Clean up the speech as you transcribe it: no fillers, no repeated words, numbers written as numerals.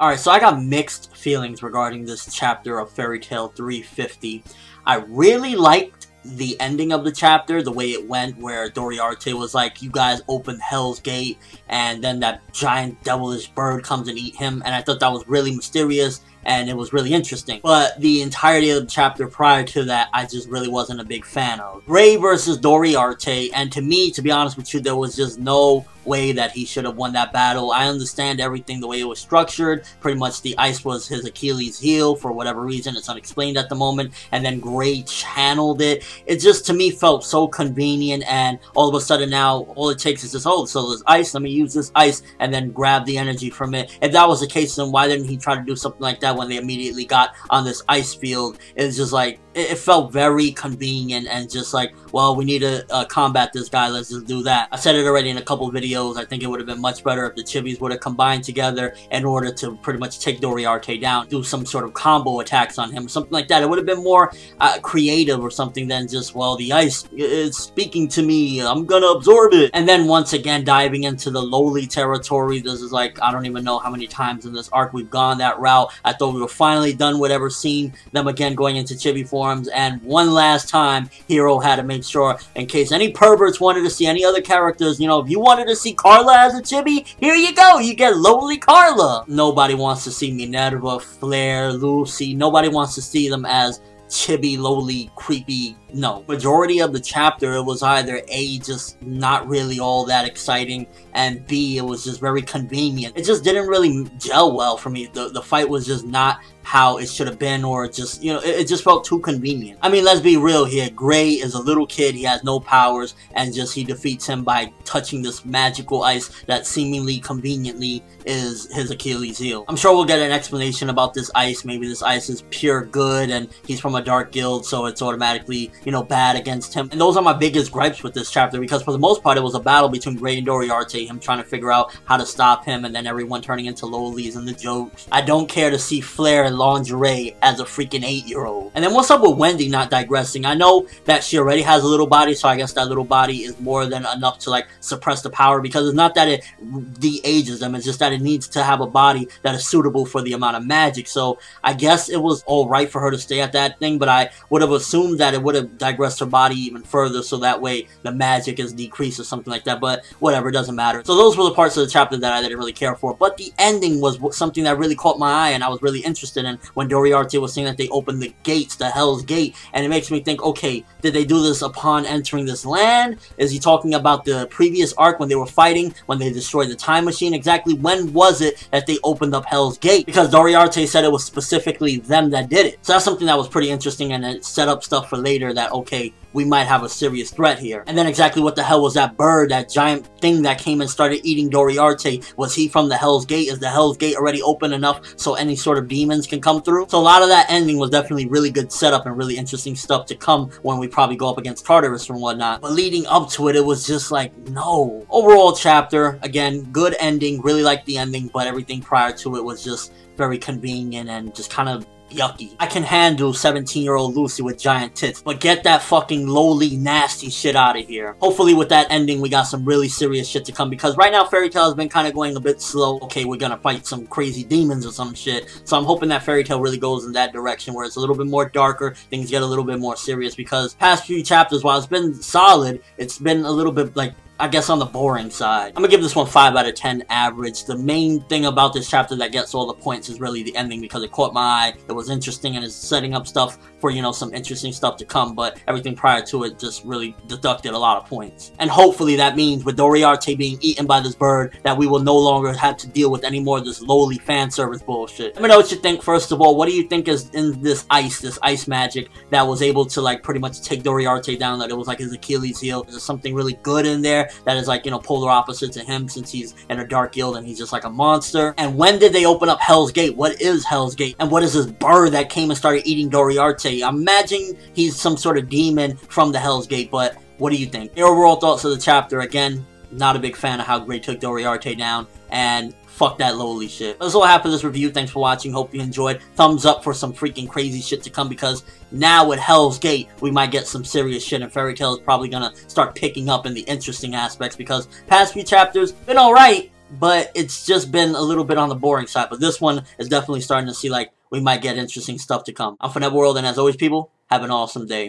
Alright, so I got mixed feelings regarding this chapter of Fairy Tail 350. I really liked the ending of the chapter, the way it went, where Doriarte was like, you guys opened Hell's Gate, and then that giant devilish bird comes and eat him, and I thought that was really mysterious, and it was really interesting. But the entirety of the chapter prior to that, I just really wasn't a big fan of. Ray versus Doriarte, and to me, to be honest with you, there was just no way that he should have won that battle. I understand everything the way it was structured. Pretty much the ice was his Achilles heel for whatever reason. It's unexplained at the moment. And then Gray channeled it. It just, to me, felt so convenient, and all of a sudden now, all it takes is this, oh, so there's ice, let me use this ice, and then grab the energy from it. If that was the case, then why didn't he try to do something like that when they immediately got on this ice field? It was just like, it felt very convenient and just like, well, we need to combat this guy, let's just do that. I said it already in a couple videos, I think it would have been much better if the Chibis would have combined together in order to pretty much take Doriarte down, do some sort of combo attacks on him, something like that. It would have been more creative or something than just, well, the ice is speaking to me, I'm gonna absorb it. And then once again, diving into the lowly territory, this is like, I don't even know how many times in this arc we've gone that route. I thought we were finally done with ever seeing them again going into Chibi form. And one last time, Hero had to make sure, in case any perverts wanted to see any other characters, you know, if you wanted to see Carla as a chibi, here you go, you get lowly Carla. Nobody wants to see Minerva, Flair, Lucy, nobody wants to see them as chibi, lowly, creepy. No. Majority of the chapter, it was either A, just not really all that exciting, and B, it was just very convenient. It just didn't really gel well for me. The fight was just not how it should have been, or just, you know, it just felt too convenient. I mean, let's be real here. Gray is a little kid, he has no powers, and just he defeats him by touching this magical ice that seemingly conveniently is his Achilles heel. I'm sure we'll get an explanation about this ice. Maybe this ice is pure good, and he's from a dark guild, so it's automatically, you know, bad against him. And those are my biggest gripes with this chapter, because for the most part, it was a battle between Gray and Doriarte, him trying to figure out how to stop him, and then everyone turning into lowlies and the jokes. I don't care to see Flair and lingerie as a freaking 8-year-old. And then what's up with Wendy not digressing? I know that she already has a little body, so I guess that little body is more than enough to, like, suppress the power, because it's not that it de-ages them, it's just that it needs to have a body that is suitable for the amount of magic. So I guess it was alright for her to stay at that thing, but I would have assumed that it would have digressed her body even further, so that way the magic is decreased or something like that, but whatever, it doesn't matter. So those were the parts of the chapter that I didn't really care for, but the ending was something that really caught my eye, and I was really interested in when Doriarte was saying that they opened the gates, the Hell's Gate, and it makes me think, okay, did they do this upon entering this land? Is he talking about the previous arc when they were fighting, when they destroyed the time machine? Exactly when was it that they opened up Hell's Gate? Because Doriarte said it was specifically them that did it. So that's something that was pretty interesting, and it set up stuff for later that, okay, we might have a serious threat here. And then exactly what the hell was that bird, that giant thing that came and started eating Doriarte? Was he from the Hell's Gate? Is the Hell's Gate already open enough so any sort of demons can come through? So a lot of that ending was definitely really good setup and really interesting stuff to come when we probably go up against Tartarus and whatnot. But leading up to it, it was just like, no. Overall chapter, again, good ending, really liked the ending, but everything prior to it was just very convenient and just kind of yucky. I can handle 17-year-old Lucy with giant tits, but get that fucking lowly, nasty shit out of here. Hopefully with that ending, we got some really serious shit to come, because right now, Fairy Tail has been kind of going a bit slow. Okay, we're gonna fight some crazy demons or some shit, so I'm hoping that Fairy Tail really goes in that direction, where it's a little bit more darker, things get a little bit more serious, because past few chapters, while it's been solid, it's been a little bit, like, I guess on the boring side. I'm gonna give this one 5 out of 10 average. The main thing about this chapter that gets all the points is really the ending, because it caught my eye, it was interesting, and it's setting up stuff for, you know, some interesting stuff to come, but everything prior to it just really deducted a lot of points. And hopefully that means with Doriarte being eaten by this bird that we will no longer have to deal with any more of this lowly fan service bullshit. Let me know what you think. First of all, what do you think is in this ice magic that was able to, like, pretty much take Doriarte down, that it was like his Achilles heel? Is there something really good in there that is, like, you know, polar opposite to him, since he's in a dark guild and he's just like a monster? And when did they open up Hell's Gate? What is Hell's Gate? And what is this bird that came and started eating Doriarte? I imagine he's some sort of demon from the Hell's Gate, but what do you think? Your overall thoughts of the chapter, again, not a big fan of how Gray took Doriarte down, and fuck that lowly shit. That's all I have for this review. Thanks for watching. Hope you enjoyed. Thumbs up for some freaking crazy shit to come, because now with Hell's Gate, we might get some serious shit, and Fairy Tail is probably gonna start picking up in the interesting aspects, because past few chapters been alright, but it's just been a little bit on the boring side. But this one is definitely starting to see like we might get interesting stuff to come. I'm FNebWorld, and as always, people, have an awesome day.